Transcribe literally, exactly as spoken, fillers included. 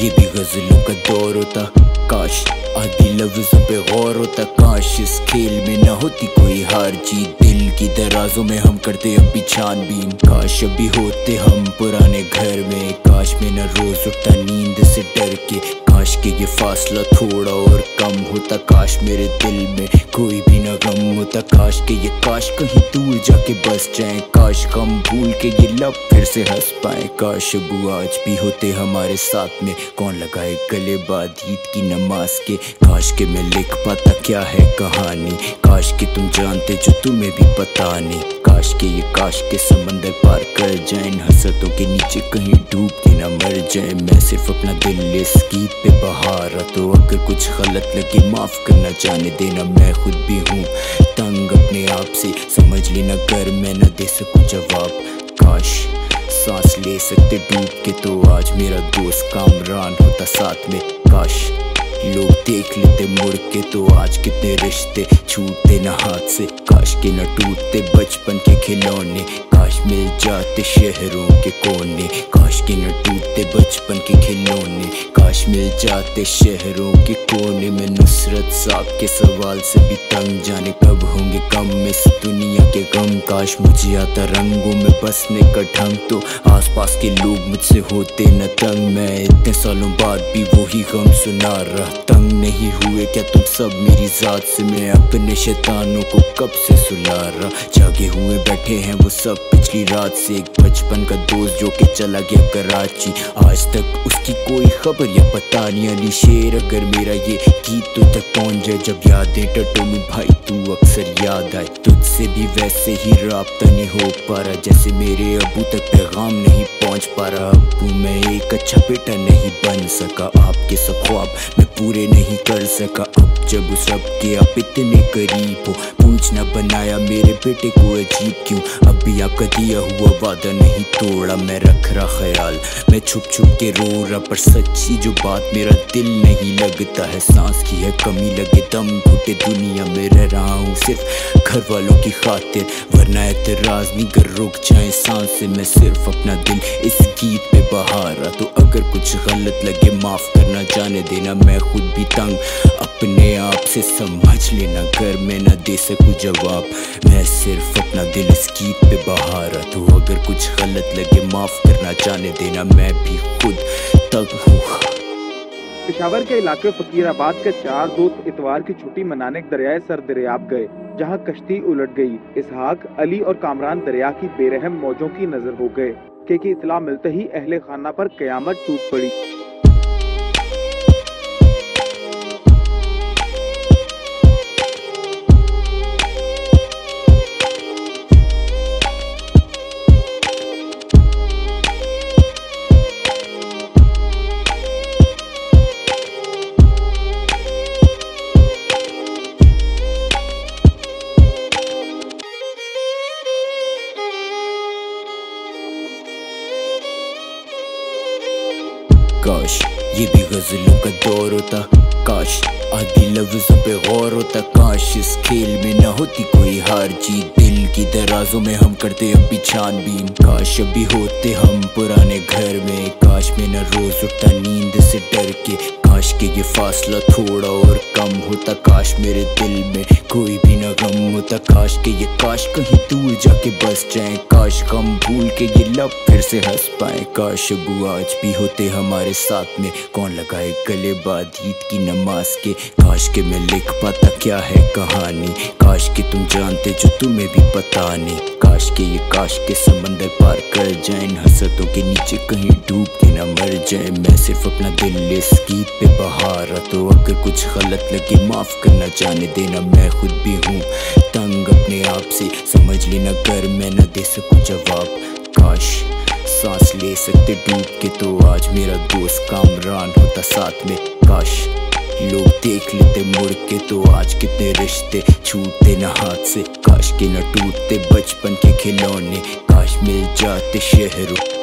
ये भी गजलों का दौर होता, काश आधी लफ्जों पे गौर होता। काश इस खेल में न होती कोई हार जीत, दिल की दराजों में हम करते अभी छानबीन। काश अभी होते हम पुराने घर में, काश में न रोज उठता नींद से डर के। काश के ये फासला थोड़ा और कम होता, काश मेरे दिल में कोई भी ना गम होता। काश के ये काश कहीं दूर जाके बस जाए, काश गम भूल के ये लब फिर से हंस पाए। काश अबू आज भी होते हमारे साथ में, कौन लगाए गले बाद ईद की नमाज के। काश के मैं लिख पाता क्या है कहानी, काश के तुम जानते जो तुम्हें भी पता नहीं। काश के ये काश के समंदर पार कर जाए, हसरतों के नीचे कहीं डूब के ना मर जाए। मैं सिर्फ अपना दिल इस गीत पे बहारा, तो अगर कुछ गलत लगे माफ करना जाने देना। मैं खुद भी हूँ तंग अपने आप से, समझ लेना कर मैं न दे सकूँ जवाब। काश सांस ले सकते डूब के, तो आज मेरा दोस्त कामरान होता साथ में। काश लोग देख लेते मुड़ के, तो आज कितने रिश्ते छूटते ना हाथ से। काश के न टूटते बचपन के खिलौने, काश मिल जाते शहरों के कोने। काश के न टूटते बचपन के खिलौने, काश मिल जाते शहरों के कोने। मैं नुसरत साहब के सवाल से भी तंग, जाने कब होंगे कम इस दुनिया के गम। काश मुझे आता रंगों में बसने का ढंग, तो आसपास के लोग मुझसे होते न तंग। मैं इतने सालों बाद भी वही गम सुना रहा, तंग नहीं हुए क्या तुम सब मेरी जात से। मैं अपने शैतानों को कब से सुला रहा, जागे हुए बैठे हैं वो सब पिछली रात से। एक बचपन का दोस्त जो के चला गया कराची, आज तक उसकी कोई खबर या पता नहीं। अली शेर अगर मेरा ये गीत तुझ तक पहुंच जाए, जब यादें टटों में भाई तू अक्सर याद आए। तुझसे भी वैसे ही राब्ता नहीं हो पा रहा, जैसे मेरे अबू तक पैगाम नहीं पहुँच पा रहा। अबू मैं एक अच्छा बेटा नहीं बन सका, आपके सब ख्वाब मैं पूरे नहीं कर सका। अब जब उस रब के आप इतने करीब हो, पूछना बनाया मेरे बेटे को अजीब क्यों। अब भी आपका दिया हुआ वादा नहीं तोड़ा, मैं रख रहा ख्याल, मैं छुप छुप के रो रहा। पर सच्ची जो बात मेरा दिल नहीं लगता है, सांस की है कमी लगे दम घुटे। दुनिया में रह रहा हूँ सिर्फ घर वालों की खातिर, वरना एतराज नहीं कर रुक जाए सांस से। मैं सिर्फ अपना दिल इस गीत पे बहारा, तो अगर कुछ गलत लगे माफ करना जाने देना। मैं खुद भी तंग अपने आप से, समझ लेना कर मैं ना दे सकूँ जवाब। मैं सिर्फ अपना दिल इस गीत पे बहारा, तो अगर कुछ गलत लगे माफ करना जाने देना। मैं भी खुद तंग हूँ। पेशावर के इलाके फकीराबाद के चार दोस्त इतवार की छुट्टी मनाने दरियाए सर दरियाब गए, जहाँ कश्ती उलट गई। इसहाक, अली और कामरान दरिया की बेरहम मौजों की नजर हो गए। क्योंकि इतला मिलते ही अहले खाना पर कयामत टूट पड़ी। काश ये भी गजलों का दौर होता, काश आधी लफ्जों पे गौर होता। काश इस खेल में न होती कोई हार जीत, दिल की दराजों में हम करते अभी छानबीन। काश अभी होते हम पुराने घर में, काश में न रोज उठता नींद से डर के। काश के ये फासला थोड़ा और कम होता, काश मेरे दिल में कोई भी ना गम होता। काश के ये काश कहीं दूर जाके बस जाए, काश गम भूल के ये लब फिर से हंस पाए। काश अबू आज भी होते हमारे साथ में, कौन लगाए गले बाद ईद की नमाज के। काश के मैं लिख पाता क्या है कहानी, काश के तुम जानते जो तुम्हें भी पता नहीं। काश के ये काश के समंदर पार कर जाए, हसरतों के नीचे कहीं डूब के ना मर जाए। मैं सिर्फ अपना दिल इस गीत पे बहारा, तो अगर कुछ गलत लगे माफ करना जाने देना। मैं खुद भी हूँ तंग अपने आप से, समझ लेना कर मैं ना दे सकूँ जवाब। काश सांस ले सकते डूब के, तो आज मेरा दोस्त कामरान होता साथ में। काश लोग देख लेते मुड़ के, तो आज कितने रिश्ते छूटते ना हाथ से। काश के न टूटते बचपन के खिलौने, काश मिल जाते शहरों।